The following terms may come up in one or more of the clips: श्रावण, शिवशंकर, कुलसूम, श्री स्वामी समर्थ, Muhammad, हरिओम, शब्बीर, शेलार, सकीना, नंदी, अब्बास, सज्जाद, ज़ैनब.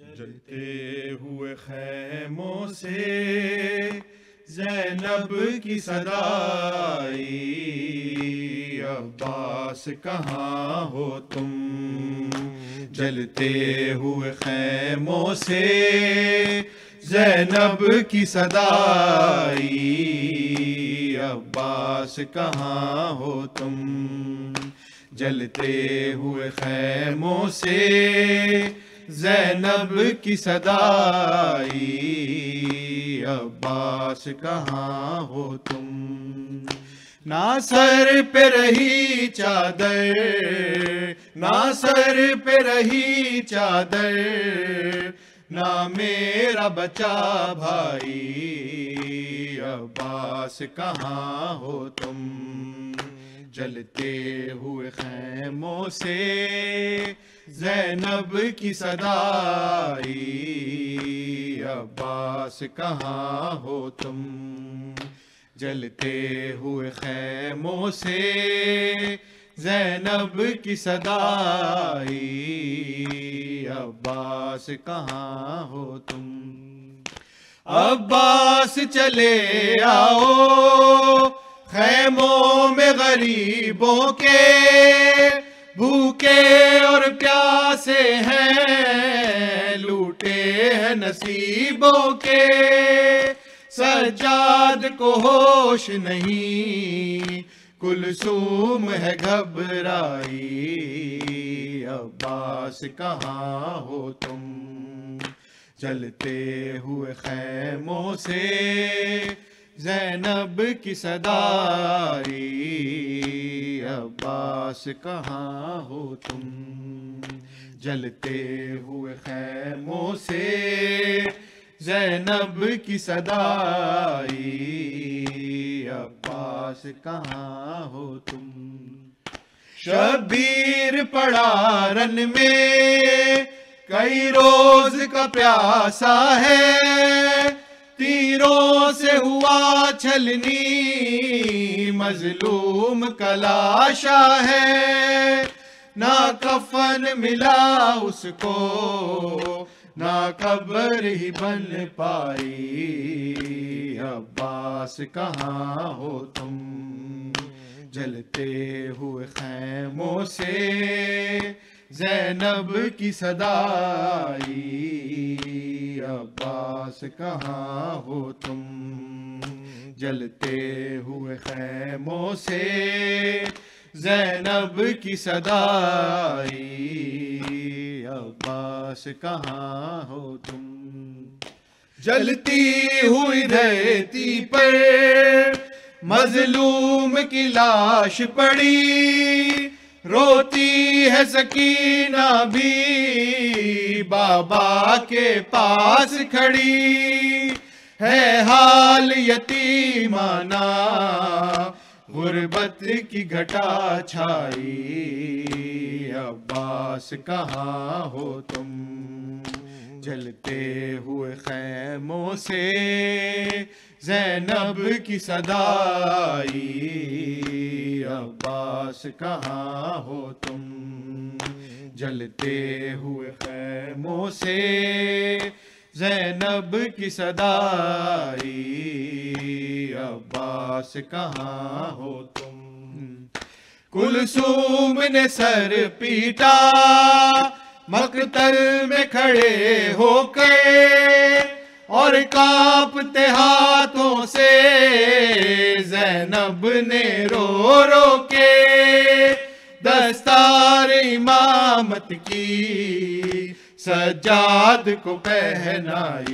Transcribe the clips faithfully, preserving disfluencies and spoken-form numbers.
चलते हुए खैमों से ज़ैनब की सदाई, अब्बास कहाँ हो तुम? जलते हुए खैमों से ज़ैनब की सदाई, अब्बास कहाँ हो तुम? जलते हुए खैमों से ज़ैनब की सदाई, अब्बास कहाँ हो तुम? ना सर पे रही चादर, ना सर पे रही चादर, ना मेरा बचा भाई, अब्बास कहाँ हो तुम? जलते हुए खैमों से ज़ैनब की सदाई, अब्बास कहाँ हो तुम? जलते हुए खैमों से ज़ैनब की सदाई, अब्बास कहाँ हो तुम? अब्बास चले आओ खैमों में गरीबों के, भूखे और प्यासे हैं, लूटे हैं नसीबों के, सज्जाद को होश नहीं, कुलसूम है घबराई, अब्बास कहाँ हो तुम? जलते हुए खैमों से ज़ैनब की सदाई, अब्बास कहाँ हो तुम? जलते हुए खैमों से ज़ैनब की सदाई, अब्बास कहाँ हो तुम? शब्बीर पड़ा रन में कई रोज का प्यासा है, तीरों से हुआ छलनी, मजलूम कलाशा है, ना कफन मिला उसको, ना कब्र ही बन पाई, अब्बास कहाँ हो तुम? जलते हुए खैमों से ज़ैनब की सदाई, अब्बास कहाँ हो तुम? जलते हुए खैमों से ज़ैनब की सदाई, अब्बास कहाँ हो तुम? जलती हुई रेती पर मजलूम की लाश पड़ी, रोती है सकीना भी बाबा के पास खड़ी, है हाल यतीमाना, गुरबत की घटा छाई, अब्बास कहाँ हो तुम? जलते हुए खैमों से ज़ैनब की सदाई, अब्बास कहाँ हो तुम? जलते हुए खैमों से ज़ैनब की सदाई, अब्बास कहाँ हो तुम? कुलसूम ने सर पीटा मकतल में खड़े होकर, और कांपते हाथों से ज़ैनब ने रो रो के, दस्तार इमामत की सज्जाद को पहनाई,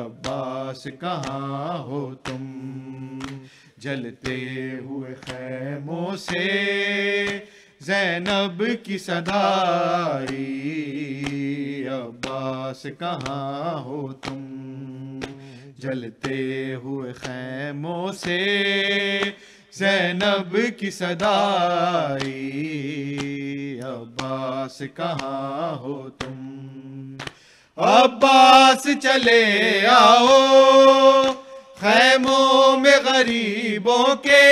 अब्बास कहाँ हो तुम? जलते हुए खैमों से ज़ैनब की सदाई, अब्बास कहाँ हो तुम? जलते हुए खैमों से ज़ैनब की सदाई, अब्बास कहाँ हो तुम? अब्बास चले आओ खैमों में गरीबों के,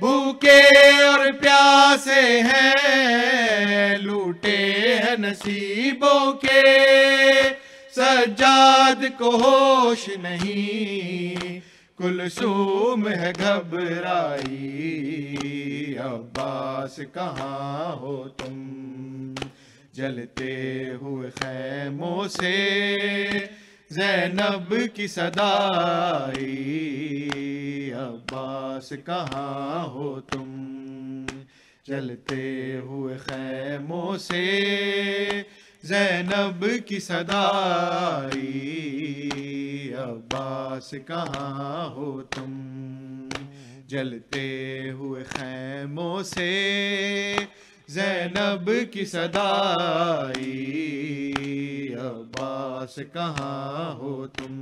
भूखे और प्यासे हैं, लूटे है नसीबों के, सज्जाद को होश नहीं, कुलसूम है घबराई। अब्बास कहाँ हो तुम, जलते हुए खैमों से ज़ैनब की सदाई। अब्बास कहाँ हो तुम, जलते हुए खैमों से ज़ैनब की सदाई। अब्बास कहाँ हो तुम, जलते हुए खैमों से ज़ैनब की सदाई। अब्बास कहाँ हो तुम।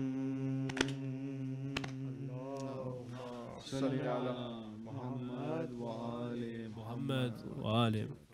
सल्लल्लाहु अलैहि मोहम्मद वाले मोहम्मद वाले।